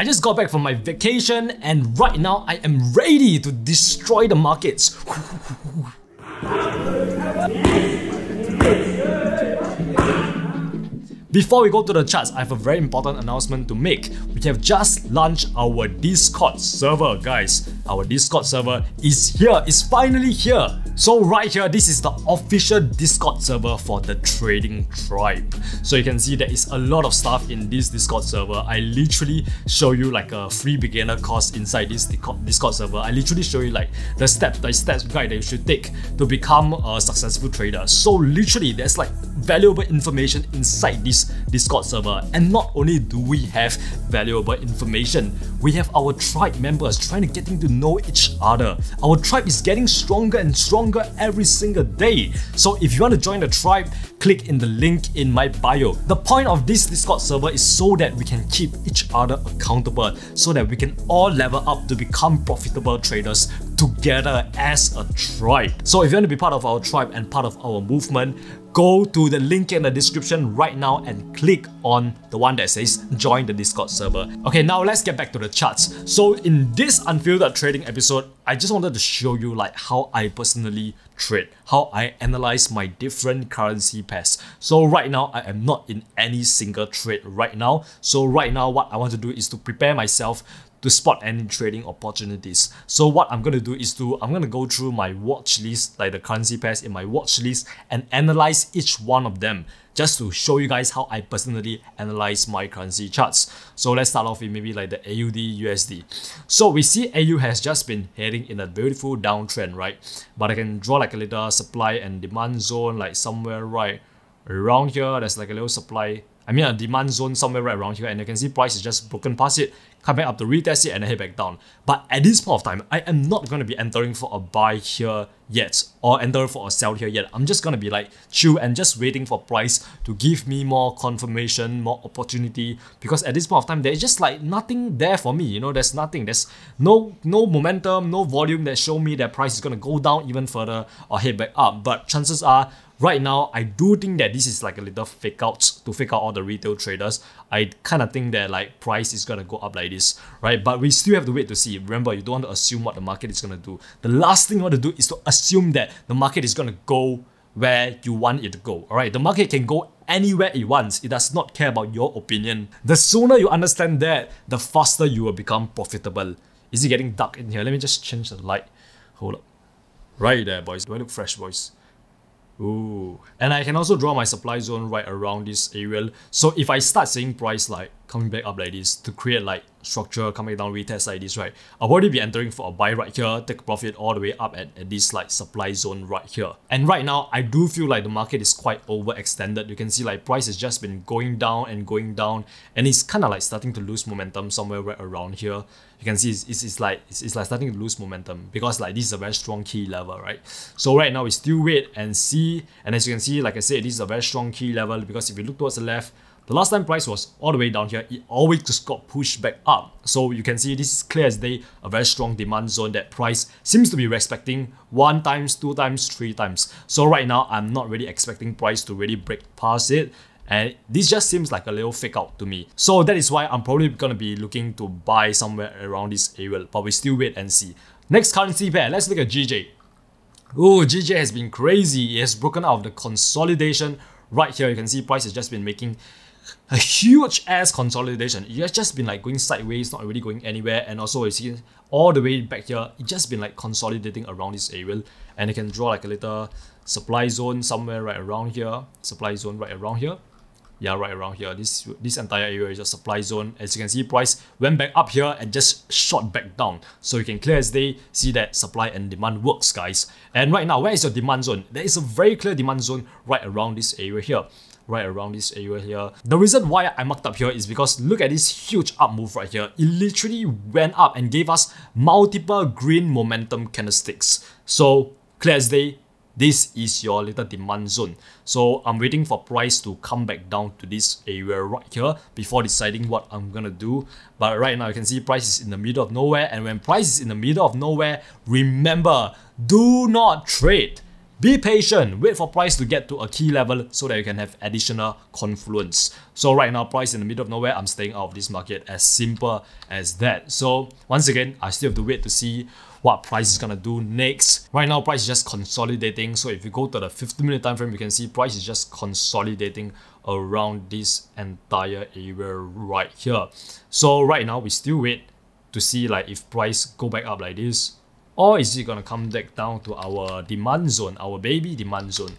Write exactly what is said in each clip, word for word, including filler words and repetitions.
I just got back from my vacation and right now I am ready to destroy the markets. Before we go to the charts, I have a very important announcement to make. We have just launched our Discord server, guys. Our Discord server is here, it's finally here. So right here, this is the official Discord server for the Trading Tribe. So you can see there is a lot of stuff in this Discord server. I literally show you like a free beginner course inside this Discord server. I literally show you like the steps, the steps guide that you should take to become a successful trader. So literally, there's like valuable information inside this Discord server, and not only do we have valuable information, we have our tribe members trying to getting to know each other. Our tribe is getting stronger and stronger every single day. So if you want to join the tribe, click in the link in my bio. The point of this Discord server is so that we can keep each other accountable, so that we can all level up to become profitable traders together as a tribe. So if you want to be part of our tribe and part of our movement, go to the link in the description right now and click on the one that says join the Discord server. Okay, now let's get back to the charts. So in this Unfiltered Trading episode, I just wanted to show you like how I personally trade, how I analyze my different currency pairs. So right now, I am not in any single trade right now. So right now, what I want to do is to prepare myself to spot any trading opportunities. So what I'm gonna do is to, I'm gonna go through my watch list, like the currency pairs in my watch list, and analyze each one of them, just to show you guys how I personally analyze my currency charts. So let's start off with maybe like the A U D U S D. So we see A U has just been heading in a beautiful downtrend, right? But I can draw like a little supply and demand zone, like somewhere right around here. There's like a little supply, I mean a demand zone somewhere right around here, and you can see price is just broken past it, come back up to retest it and then head back down. But at this point of time, I am not going to be entering for a buy here yet or enter for a sell here yet. I'm just going to be like chill and just waiting for price to give me more confirmation, more opportunity, because at this point of time, there's just like nothing there for me. You know, there's nothing. There's no, no momentum, no volume that show me that price is going to go down even further or head back up. But chances are, right now, I do think that this is like a little fake out to fake out all the retail traders. I kind of think that like price is going to go up like this, right? But we still have to wait to see. Remember, you don't want to assume what the market is going to do. The last thing you want to do is to assume that the market is going to go where you want it to go, all right? The market can go anywhere it wants. It does not care about your opinion. The sooner you understand that, the faster you will become profitable. Is it getting dark in here? Let me just change the light. Hold up. Right there, boys. Do I look fresh, boys? Ooh. And I can also draw my supply zone right around this area. So if I start seeing price like coming back up like this to create like structure, coming down retest like this, right? I'll probably be entering for a buy right here, take a profit all the way up at, at this like supply zone right here. And right now, I do feel like the market is quite overextended. You can see like price has just been going down and going down, and it's kind of like starting to lose momentum somewhere right around here. You can see it's, it's, it's like it's, it's like starting to lose momentum because like this is a very strong key level, right? So right now we still wait and see. And as you can see, like I said, this is a very strong key level because if you look towards the left, the last time price was all the way down here, it always just got pushed back up. So you can see this is clear as day, a very strong demand zone that price seems to be respecting one times, two times, three times. So right now, I'm not really expecting price to really break past it. And this just seems like a little fake out to me. So that is why I'm probably going to be looking to buy somewhere around this area, but we still wait and see. Next currency pair, let's look at G J. Oh, G J has been crazy. It has broken out of the consolidation. Right here, you can see price has just been making a huge ass consolidation. It has just been like going sideways, not really going anywhere. And also you see all the way back here, it just been like consolidating around this area. And you can draw like a little supply zone somewhere right around here. Supply zone right around here. Yeah, right around here. This this entire area is a supply zone. As you can see, price went back up here and just shot back down. So you can clear as day see that supply and demand works, guys. And right now, where is your demand zone? There is a very clear demand zone right around this area here. Right around this area here. The reason why I marked up here is because look at this huge up move right here. It literally went up and gave us multiple green momentum candlesticks. So clear as day, this is your little demand zone. So I'm waiting for price to come back down to this area right here before deciding what I'm gonna do. But right now you can see price is in the middle of nowhere, and when price is in the middle of nowhere, remember, do not trade. Be patient, wait for price to get to a key level so that you can have additional confluence. So right now, price in the middle of nowhere, I'm staying out of this market, as simple as that. So once again, I still have to wait to see what price is gonna do next. Right now, price is just consolidating. So if you go to the fifty minute time frame, you can see price is just consolidating around this entire area right here. So right now, we still wait to see like if price go back up like this, or is it gonna come back down to our demand zone, our baby demand zone.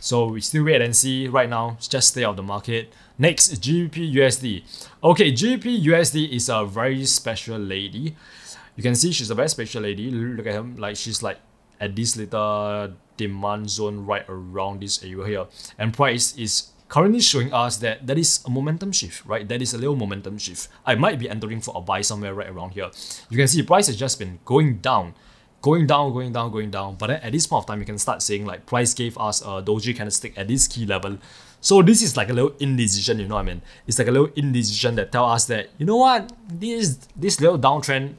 So we still wait and see. Right now, just stay out of the market. Next, G B P U S D. Okay, G B P U S D is a very special lady. You can see she's a very special lady. Look at him, like she's like at this little demand zone right around this area here. And price is currently showing us that that is a momentum shift, right? That is a little momentum shift. I might be entering for a buy somewhere right around here. You can see price has just been going down, going down, going down, going down. But then at this point of time, you can start saying like price gave us a doji candlestick at this key level. So this is like a little indecision, you know what I mean? It's like a little indecision that tell us that, you know what? This, this little downtrend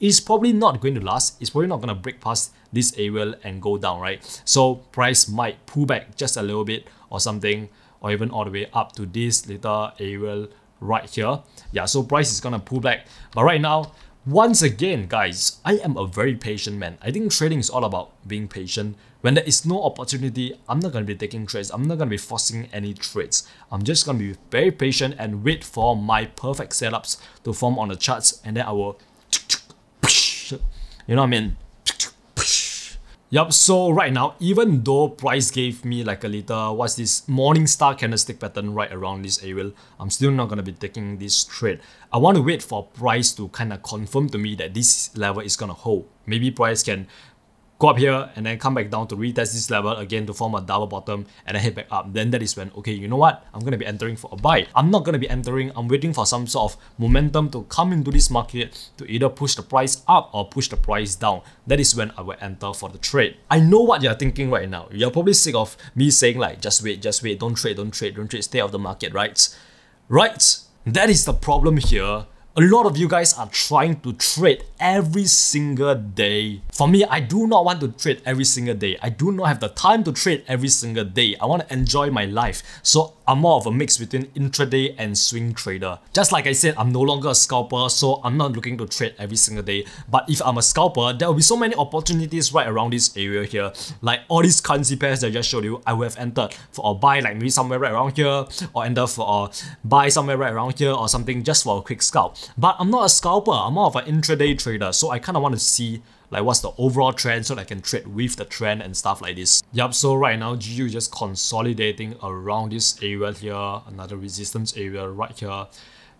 is probably not going to last. It's probably not going to break past this area and go down, right? So price might pull back just a little bit or something, or even all the way up to this little area right here. Yeah, so price is gonna pull back. But right now, once again, guys, I am a very patient man. I think trading is all about being patient. When there is no opportunity, I'm not gonna be taking trades. I'm not gonna be forcing any trades. I'm just gonna be very patient and wait for my perfect setups to form on the charts, and then I will, you know what I mean? Yup, so right now, even though price gave me like a little, what's this, morning star candlestick pattern right around this area, I'm still not going to be taking this trade. I want to wait for price to kind of confirm to me that this level is going to hold. Maybe price can go up here and then come back down to retest this level again to form a double bottom and then head back up. Then that is when, okay, you know what? I'm going to be entering for a buy. I'm not going to be entering. I'm waiting for some sort of momentum to come into this market to either push the price up or push the price down. That is when I will enter for the trade. I know what you're thinking right now. You're probably sick of me saying like, just wait, just wait, don't trade, don't trade, don't trade, stay out of the market, right? Right? That is the problem here. A lot of you guys are trying to trade every single day. For me, I do not want to trade every single day. I do not have the time to trade every single day. I want to enjoy my life. So I'm more of a mix between intraday and swing trader. Just like I said, I'm no longer a scalper, so I'm not looking to trade every single day. But if I'm a scalper, there will be so many opportunities right around this area here. Like all these currency pairs that I just showed you, I would have entered for a buy, like maybe somewhere right around here, or enter for a buy somewhere right around here or something just for a quick scalp. But I'm not a scalper, I'm more of an intraday trader, so I kind of want to see like what's the overall trend so that I can trade with the trend and stuff like this. Yup, so right now G U is just consolidating around this area here, another resistance area right here.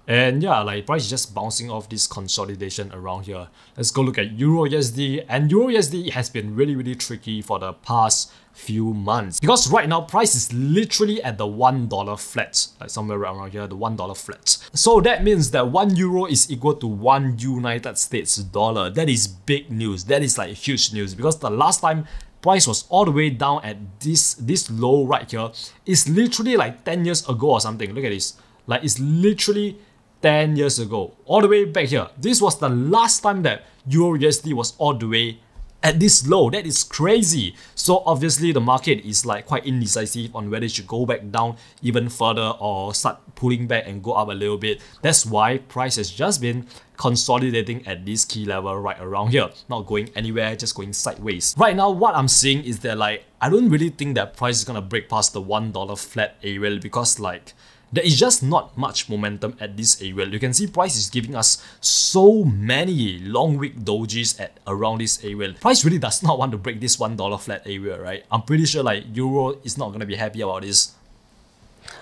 And yeah, like price is just bouncing off this consolidation around here. Let's go look at E U R U S D, and E U R U S D has been really, really tricky for the past few months because right now price is literally at the one dollar flat, like somewhere around here, the one dollar flat. So that means that one euro is equal to one United States dollar. That is big news. That is like huge news because the last time price was all the way down at this, this low right here is literally like ten years ago or something. Look at this. Like it's literally ten years ago, all the way back here. This was the last time that E U R U S D was all the way at this low. That is crazy. So obviously the market is like quite indecisive on whether it should go back down even further or start pulling back and go up a little bit. That's why price has just been consolidating at this key level right around here, not going anywhere, just going sideways. Right now what I'm seeing is that like I don't really think that price is gonna break past the one dollar flat area because like there is just not much momentum at this area. You can see price is giving us so many long week dojis at around this area. Price really does not want to break this one dollar flat area, right? I'm pretty sure like Euro is not going to be happy about this.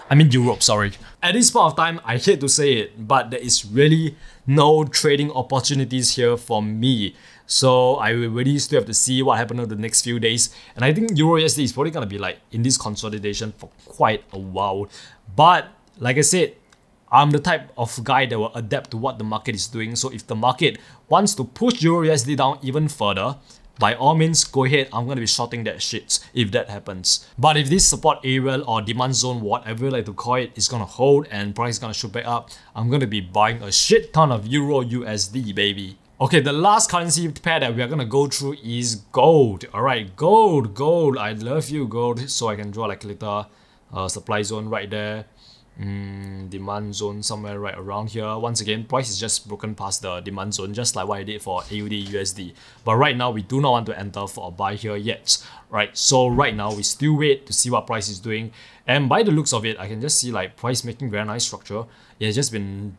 I mean Europe, sorry. At this point of time, I hate to say it, but there is really no trading opportunities here for me. So I will really still have to see what happens over the next few days. And I think E U R U S D is probably going to be like in this consolidation for quite a while. But like I said, I'm the type of guy that will adapt to what the market is doing. So if the market wants to push E U R U S D down even further, by all means, go ahead. I'm going to be shorting that shit if that happens. But if this support area or demand zone, whatever you like to call it, is going to hold and price is going to shoot back up, I'm going to be buying a shit ton of E U R U S D, baby. Okay, the last currency pair that we are gonna go through is gold. All right, gold, gold. I love you, gold. So I can draw like a little uh, supply zone right there. Mm, demand zone somewhere right around here. Once again, price is just broken past the demand zone, just like what I did for A U D U S D. But right now, we do not want to enter for a buy here yet, right? So right now, we still wait to see what price is doing. And by the looks of it, I can just see like price making very nice structure. It has just been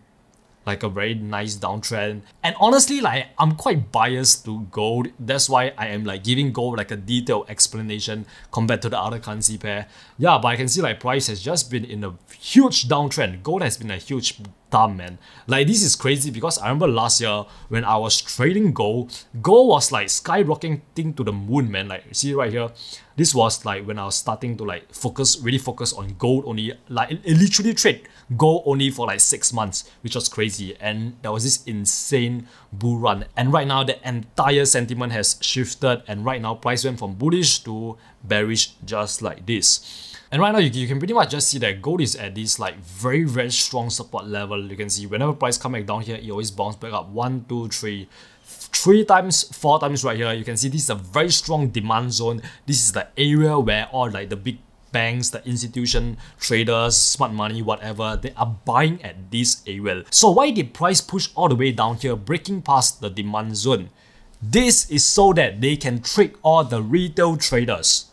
like a very nice downtrend. And honestly, like I'm quite biased to gold. That's why I am like giving gold like a detailed explanation compared to the other currency pair. Yeah, but I can see like price has just been in a huge downtrend. Gold has been a huge dump, man. Like this is crazy because I remember last year when I was trading gold, gold was like skyrocketing to the moon, man. Like see right here, this was like when I was starting to like focus, really focus on gold only. Like it literally trade gold only for like six months, which was crazy. And there was this insane bull run, and right now the entire sentiment has shifted, and right now price went from bullish to bearish just like this. And right now you, you can pretty much just see that gold is at this like very very strong support level. You can see whenever price come back down here, it always bounce back up one two three three times, four times right here. You can see this is a very strong demand zone. This is the area where all like the big banks, the institution, traders, smart money, whatever, they are buying at this area. So why did price push all the way down here, breaking past the demand zone? This is so that they can trick all the retail traders.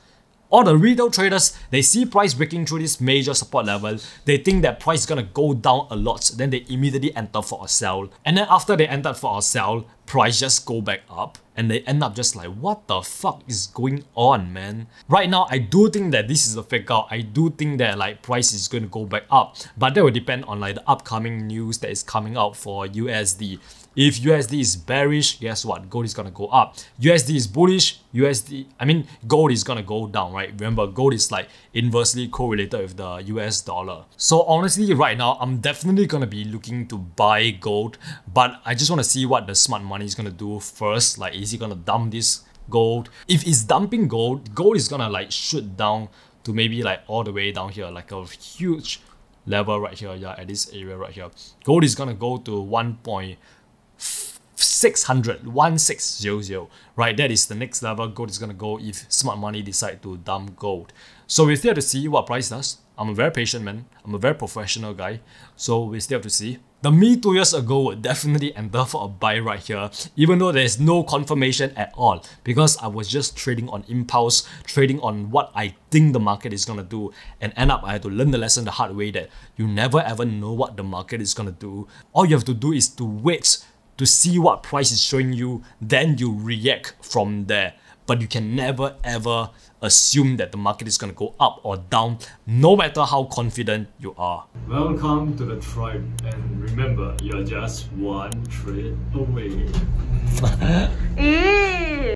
All the retail traders, they see price breaking through this major support level. They think that price is going to go down a lot. Then they immediately enter for a sell. And then after they entered for a sell, price just go back up. And they end up just like, what the fuck is going on, man? Right now, I do think that this is a fake out. I do think that like price is going to go back up. But that will depend on like the upcoming news that is coming out for U S D. If U S D is bearish, guess what? Gold is going to go up. U S D is bullish, U S D, I mean, gold is going to go down, right? Remember, gold is like inversely correlated with the U S dollar. So honestly, right now, I'm definitely going to be looking to buy gold. But I just want to see what the smart money is going to do first. Like, is Is it gonna dump this gold? If it's dumping gold, gold is gonna like shoot down to maybe like all the way down here, like a huge level right here. Yeah, at this area right here, gold is gonna go to one point six hundred, one six zero zero, right? That is the next level gold is gonna go if smart money decide to dump gold. So we still have to see what price does. I'm a very patient man. I'm a very professional guy. So we still have to see. The me two years ago would definitely enter for a buy right here, even though there's no confirmation at all, because I was just trading on impulse, trading on what I think the market is going to do, and end up I had to learn the lesson the hard way that you never ever know what the market is going to do. All you have to do is to wait to see what price is showing you, then you react from there. But you can never ever assume that the market is going to go up or down, no matter how confident you are. Welcome to the tribe, and remember, you're just one trade away.